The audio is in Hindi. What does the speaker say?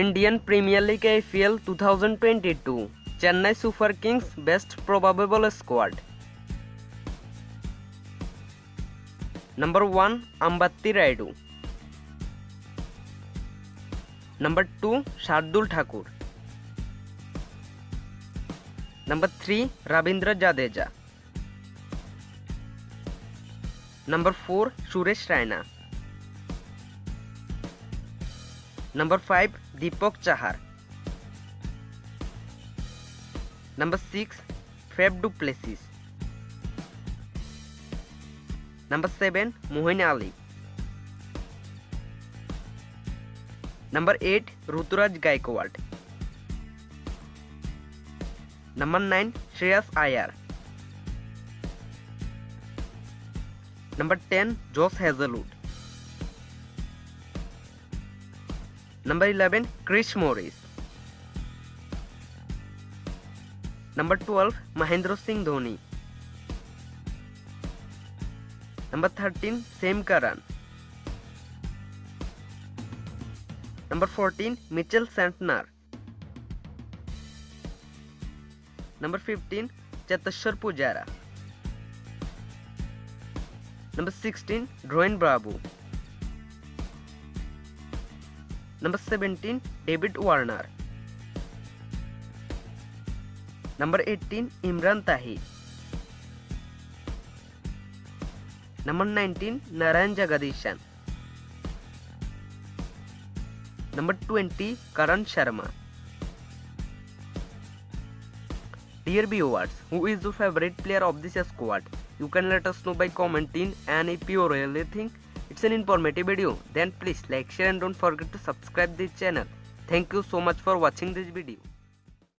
Indian premier league IPL 2022 Chennai super kings best probable squad. Number 1 Ambati Rayudu, number 2 Shardul Thakur, number 3 Ravindra Jadeja, number 4 Suresh Raina, number 5 Deepak Chahar, number 6 Faf du Plessis, number 7 Moeen Ali, number 8 Ruturaj Gaikwad, number 9 Shreyas Iyer, number 10 Josh Hazlewood, number 11 Chris Morris, number 12 Mahendra Singh Dhoni, number 13 Sam Curran, number 14 Mitchell Santner, number 15 Cheteshwar Pujara, number 16 Dwayne Bravo, number 17 David Warner, number 18 Imran Tahir, number 19 Narayan Jagadeesan, number 20 Karan Sharma. Dear viewers, who is your favorite player of this squad? You can let us know by commenting, and if you really think it's an informative video, then please like, share and don't forget to subscribe this channel. Thank you so much for watching this video.